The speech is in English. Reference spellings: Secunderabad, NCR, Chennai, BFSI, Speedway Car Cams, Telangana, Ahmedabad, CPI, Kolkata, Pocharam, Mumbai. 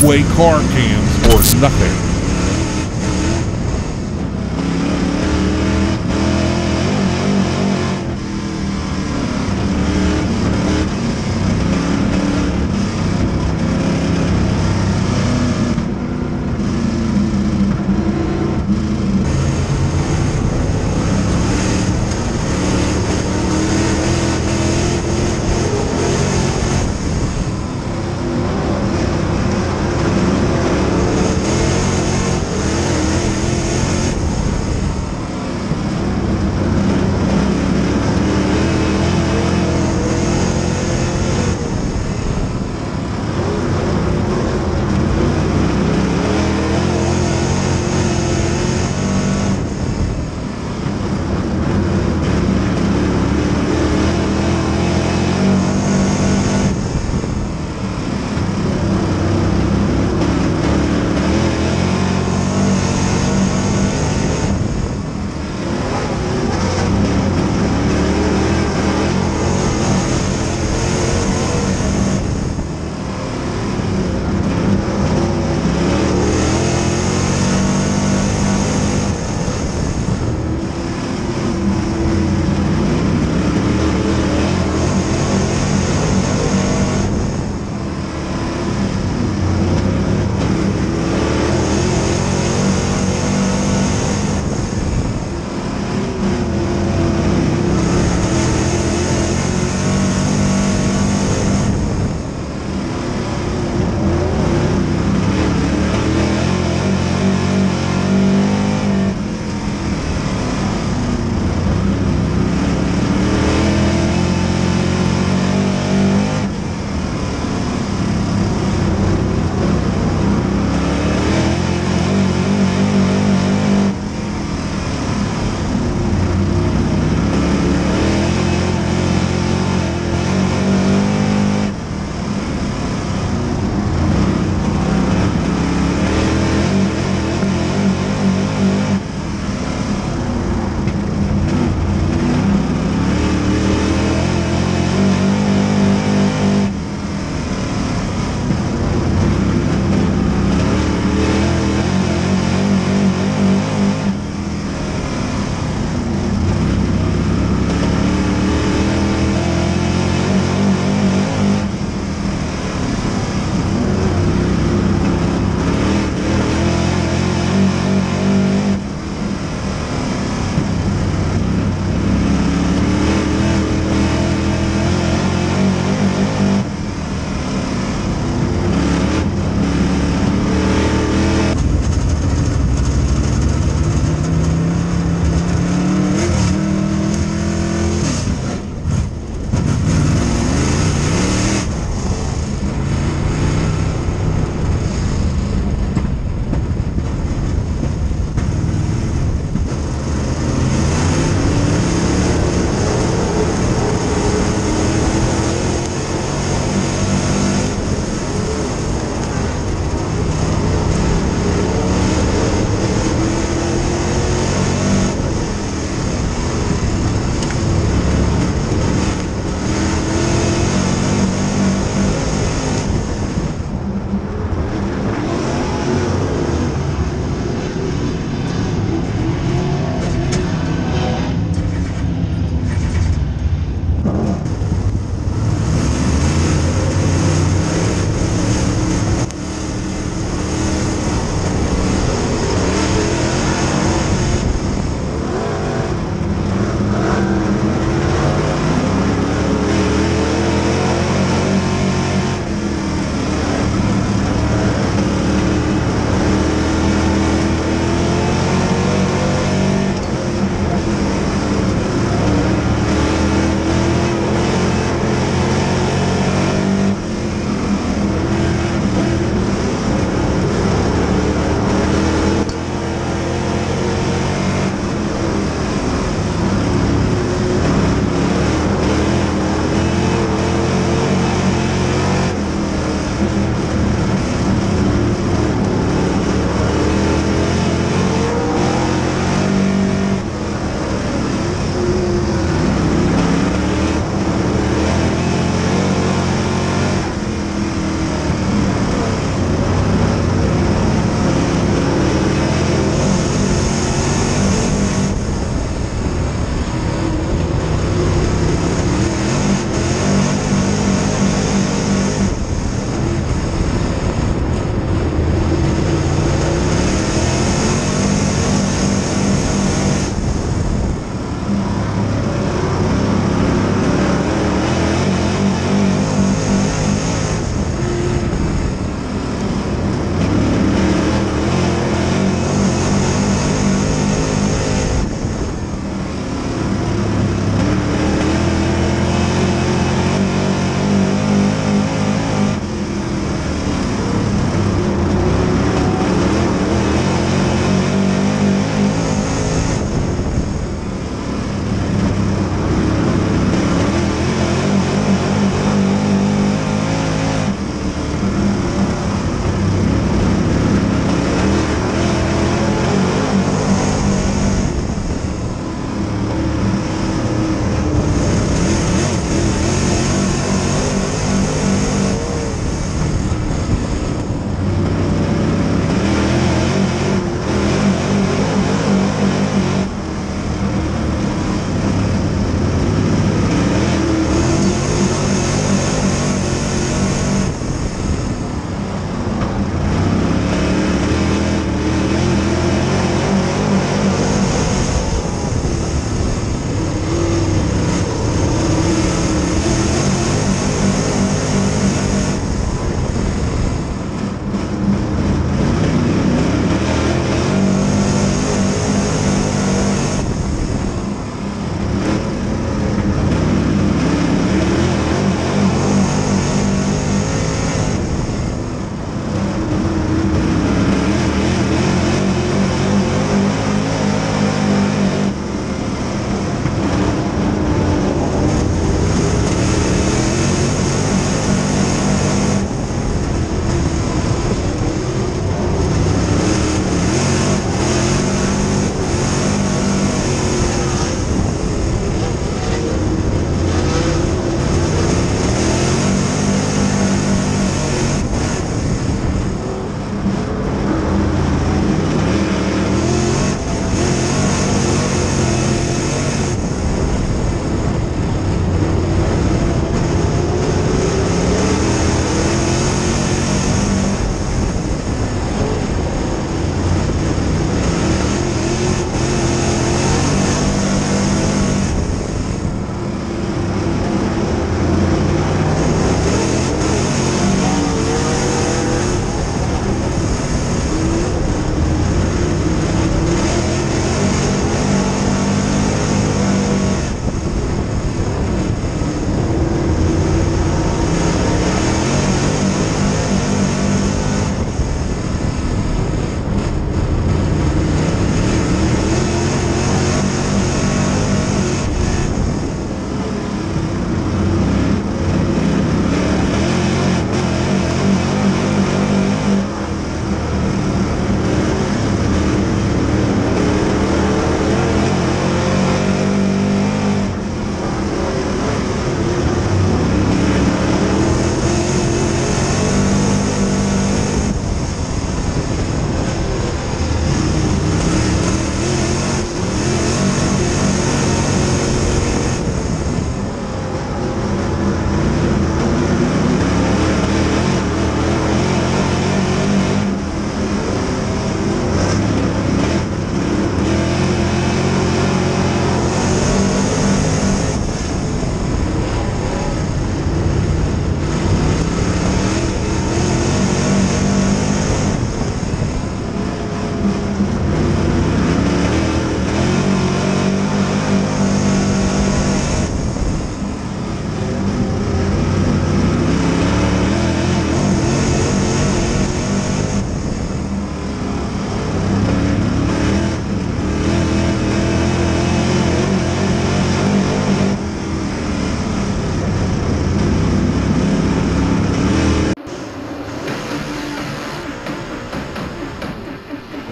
Speedway Car Cams or nothing.